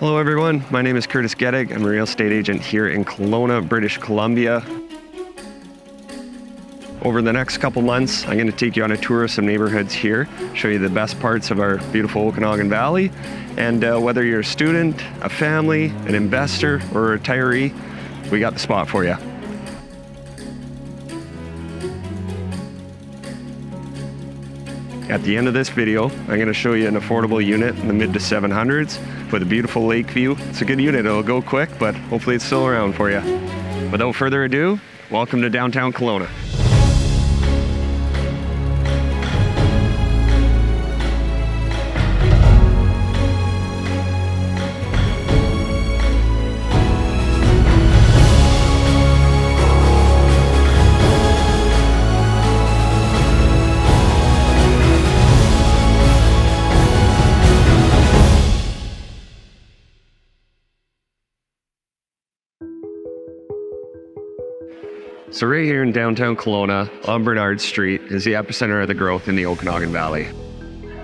Hello everyone, my name is Curtis Gedig. I'm a real estate agent here in Kelowna, British Columbia. Over the next couple months, I'm going to take you on a tour of some neighborhoods here, show you the best parts of our beautiful Okanagan Valley. And whether you're a student, a family, an investor, or a retiree, we got the spot for you. At the end of this video, I'm going to show you an affordable unit in the mid to 700s with a beautiful lake view. It's a good unit, it'll go quick, but hopefully it's still around for you. Without further ado, welcome to downtown Kelowna. So right here in downtown Kelowna, on Bernard Street, is the epicenter of the growth in the Okanagan Valley.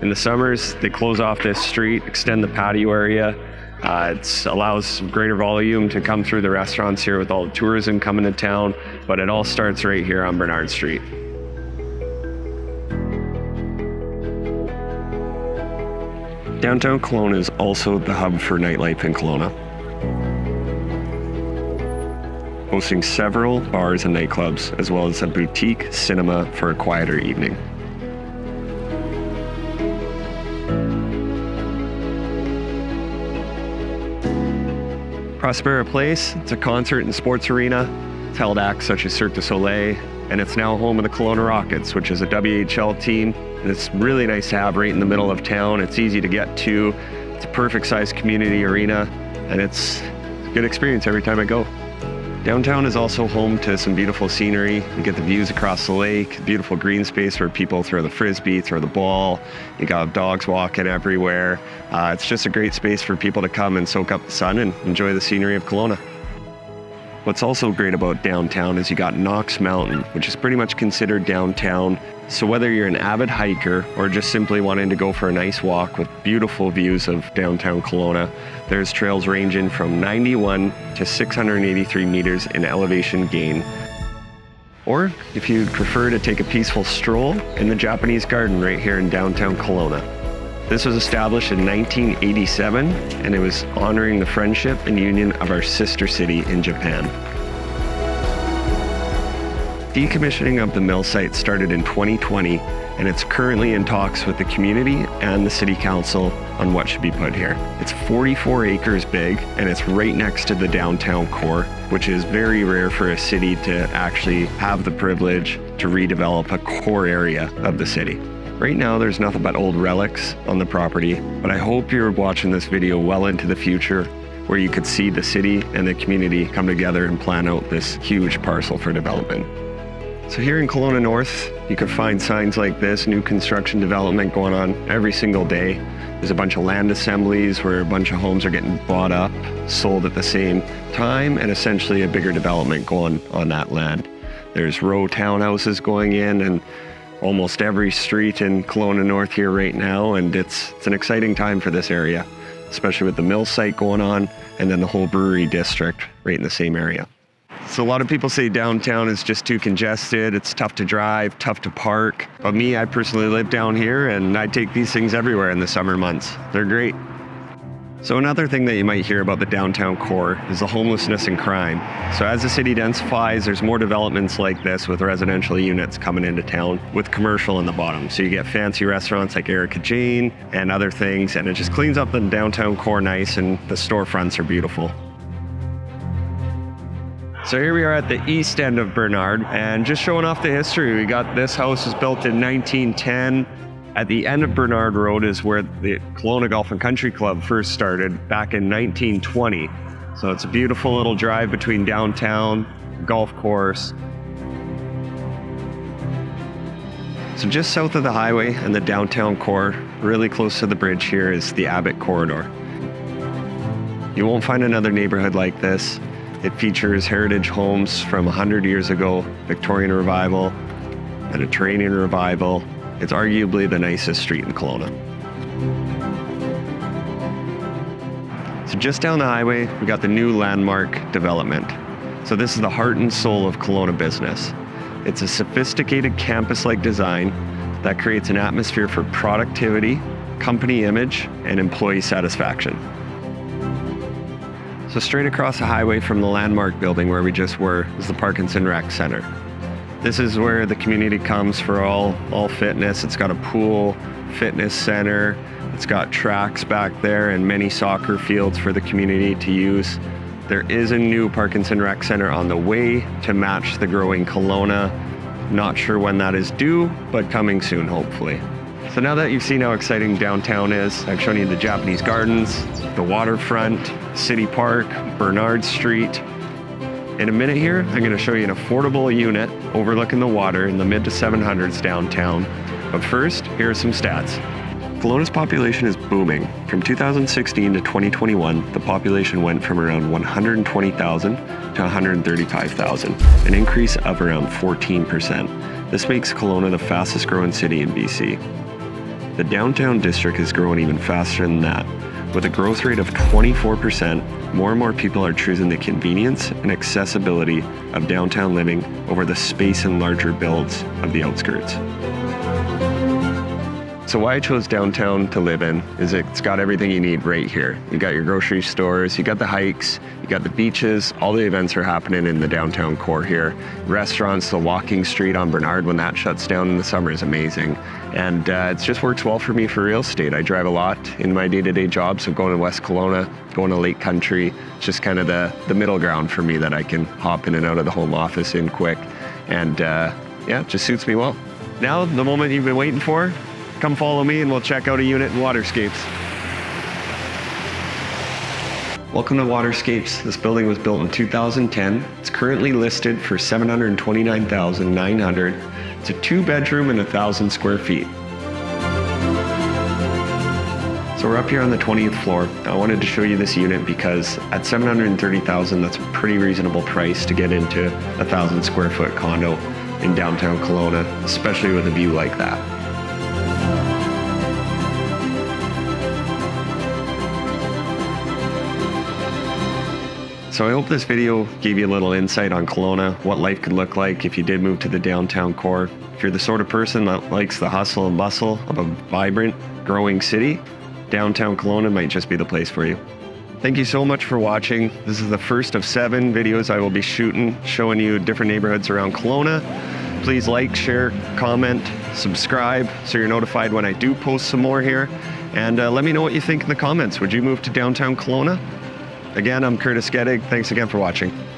In the summers, they close off this street, extend the patio area. It allows greater volume to come through the restaurants here with all the tourism coming to town, but it all starts right here on Bernard Street. Downtown Kelowna is also the hub for nightlife in Kelowna, hosting several bars and nightclubs, as well as a boutique cinema for a quieter evening. Prospera Place, it's a concert and sports arena. It's held acts such as Cirque du Soleil, and it's now home of the Kelowna Rockets, which is a WHL team. And it's really nice to have right in the middle of town. It's easy to get to. It's a perfect sized community arena, and it's a good experience every time I go. Downtown is also home to some beautiful scenery. You get the views across the lake, beautiful green space where people throw the frisbee, throw the ball. You got dogs walking everywhere. It's just a great space for people to come and soak up the sun and enjoy the scenery of Kelowna. What's also great about downtown is you got Knox Mountain, which is pretty much considered downtown. So whether you're an avid hiker or just simply wanting to go for a nice walk with beautiful views of downtown Kelowna, there's trails ranging from 91 to 683 meters in elevation gain. Or if you'd prefer to take a peaceful stroll in the Japanese garden right here in downtown Kelowna. This was established in 1987, and it was honoring the friendship and union of our sister city in Japan. Decommissioning of the mill site started in 2020, and it's currently in talks with the community and the city council on what should be put here. It's 44 acres big, and it's right next to the downtown core, which is very rare for a city to actually have the privilege to redevelop a core area of the city. Right now, there's nothing but old relics on the property, but I hope you're watching this video well into the future where you could see the city and the community come together and plan out this huge parcel for development. So here in Kelowna North, you could find signs like this, new construction development going on every single day. There's a bunch of land assemblies where a bunch of homes are getting bought up, sold at the same time, and essentially a bigger development going on that land. There's row townhouses going in and almost every street in Kelowna North here right now, and it's an exciting time for this area, especially with the mill site going on and then the whole brewery district right in the same area. So a lot of people say downtown is just too congested, it's tough to drive, tough to park. But me, I personally live down here and I take these things everywhere in the summer months. They're great. So another thing that you might hear about the downtown core is the homelessness and crime. So as the city densifies, there's more developments like this with residential units coming into town with commercial in the bottom. So you get fancy restaurants like Erica Jean and other things, and it just cleans up the downtown core nice, and the storefronts are beautiful. So here we are at the east end of Bernard, and just showing off the history. We got this house was built in 1910. At the end of Bernard Road is where the Kelowna Golf and Country Club first started back in 1920. So it's a beautiful little drive between downtown, golf course. So just south of the highway and the downtown core, really close to the bridge here, is the Abbott Corridor. You won't find another neighborhood like this. It features heritage homes from 100 years ago, Victorian Revival, Mediterranean Revival. It's arguably the nicest street in Kelowna. So just down the highway, we got the new Landmark development. So this is the heart and soul of Kelowna business. It's a sophisticated campus-like design that creates an atmosphere for productivity, company image, and employee satisfaction. So straight across the highway from the Landmark building where we just were is the Parkinson Rec Center. This is where the community comes for all fitness. It's got a pool, fitness center, it's got tracks back there and many soccer fields for the community to use. There is a new Parkinson Rec Center on the way to match the growing Kelowna. Not sure when that is due, but coming soon, hopefully. So now that you've seen how exciting downtown is, I've shown you the Japanese gardens, the waterfront, City Park, Bernard Street. In a minute here, I'm going to show you an affordable unit overlooking the water in the mid to 700s downtown. But first, here are some stats. Kelowna's population is booming. From 2016 to 2021, the population went from around 120,000 to 135,000, an increase of around 14%. This makes Kelowna the fastest growing city in BC. The downtown district is growing even faster than that. With a growth rate of 24%, more and more people are choosing the convenience and accessibility of downtown living over the space and larger builds of the outskirts. So why I chose downtown to live in is it's got everything you need right here. You got your grocery stores, you got the hikes, you got the beaches, all the events are happening in the downtown core here. Restaurants, the walking street on Bernard when that shuts down in the summer is amazing. And it just works well for me for real estate. I drive a lot in my day-to-day job, so going to West Kelowna, going to Lake Country, it's just kind of the middle ground for me that I can hop in and out of the home office in quick. And yeah, it just suits me well. Now, the moment you've been waiting for, come follow me and we'll check out a unit in Waterscapes. Welcome to Waterscapes. This building was built in 2010. It's currently listed for $729,900. It's a 2-bedroom and 1,000 square feet. So we're up here on the 20th floor. I wanted to show you this unit because at $730,000, that's a pretty reasonable price to get into a 1,000 square foot condo in downtown Kelowna, especially with a view like that. So I hope this video gave you a little insight on Kelowna, what life could look like if you did move to the downtown core. If you're the sort of person that likes the hustle and bustle of a vibrant, growing city, downtown Kelowna might just be the place for you. Thank you so much for watching. This is the first of 7 videos I will be shooting, showing you different neighborhoods around Kelowna. Please like, share, comment, subscribe so you're notified when I do post some more here. And let me know what you think in the comments. Would you move to downtown Kelowna? Again, I'm Curtis Gedig. Thanks again for watching.